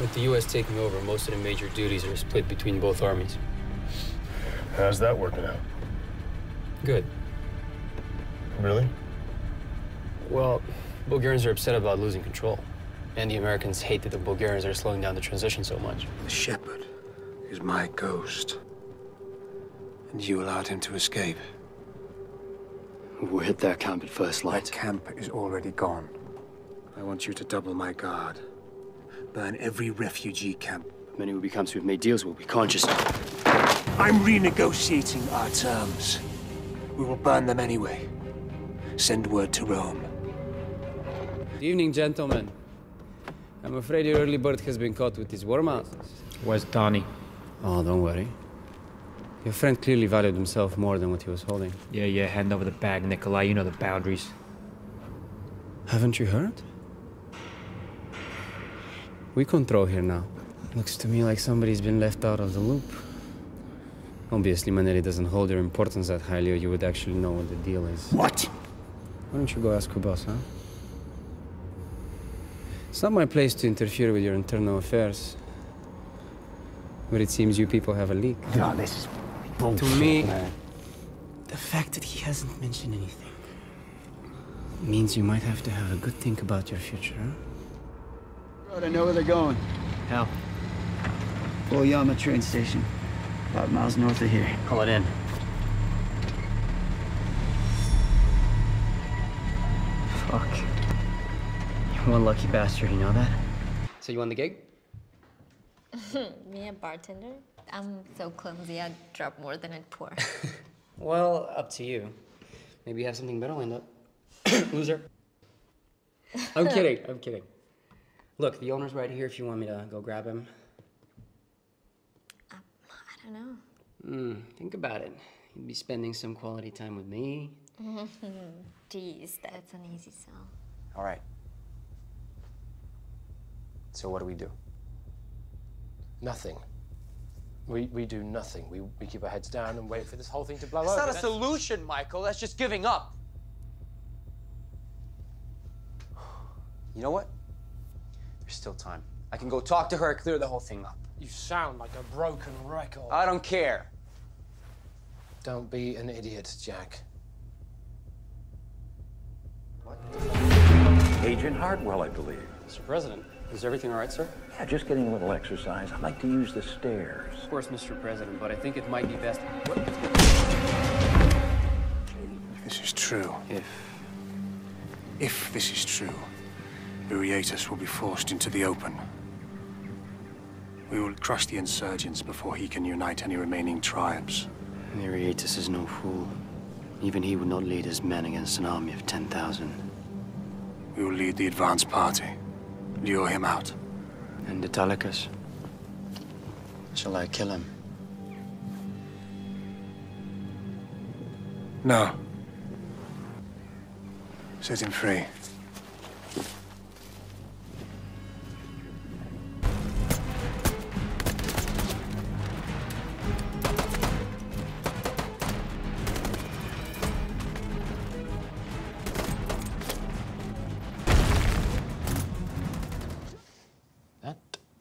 With the U.S. taking over, most of the major duties are split between both armies. How's that working out? Good. Really? Well, Bulgarians are upset about losing control. And the Americans hate that the Bulgarians are slowing down the transition so much. The shepherd is my ghost. And you allowed him to escape. We'll hit their camp at first light. That camp is already gone. I want you to double my guard. Burn every refugee camp. Many will be camps who have made deals will be conscious. I'm renegotiating our terms. We will burn them anyway. Send word to Rome. Good evening, gentlemen. I'm afraid your early bird has been caught with his wormhouses. Where's Tani? Oh, don't worry. Your friend clearly valued himself more than what he was holding. Yeah, hand over the bag, Nikolai. You know the boundaries. Haven't you heard? We control here now. Looks to me like somebody's been left out of the loop. Obviously, Manelli doesn't hold your importance that highly, or you would actually know what the deal is. What? Why don't you go ask Kubas, huh? It's not my place to interfere with your internal affairs. But it seems you people have a leak. No, this is bullshit. To me, the fact that he hasn't mentioned anything means you might have to have a good think about your future, huh? I know where they're going. How? Oyama train station. 5 miles north of here. Call it in. Fuck. You're one lucky bastard, you know that? So you won the gig? Me, a bartender? I'm so clumsy, I drop more than I pour. Well, up to you. Maybe you have something better lined up. Loser. I'm kidding. Look, the owner's right here if you want me to go grab him. I don't know. Think about it. You'd be spending some quality time with me. Jeez, that's an easy sell. All right. So what do we do? Nothing. We do nothing. We keep our heads down and wait for this whole thing to blow up. That's not a solution, Michael. That's just giving up. You know what? There's still time. I can go talk to her, clear the whole thing up. You sound like a broken record. I don't care. Don't be an idiot, Jack. What? Agent Hartwell, I believe. Mr. President, is everything all right, sir? Yeah, just getting a little exercise. I'd like to use the stairs. Of course, Mr. President, but I think it might be best. What? This is true. If this is true, Uriatus will be forced into the open. We will crush the insurgents before he can unite any remaining tribes. Uriatus is no fool. Even he would not lead his men against an army of 10,000. We will lead the advance party. Lure him out. And Italicus? Shall I kill him? No. Set him free.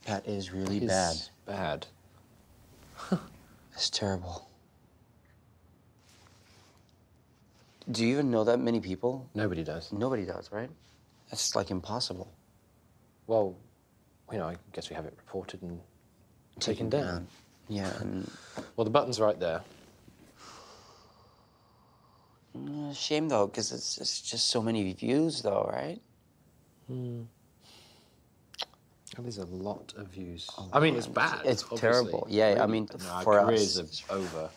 That is really bad. Bad. That's terrible. Do you even know that many people? Nobody does. Nobody does, right? That's like impossible. Well, you know, I guess we have it reported and taken down. Yeah. And... well, the button's right there. Shame though, because it's just so many views, though, right? Hmm. There's a lot of views. I mean, it's bad. It's terrible. Yeah, I mean, for us, our careers are over.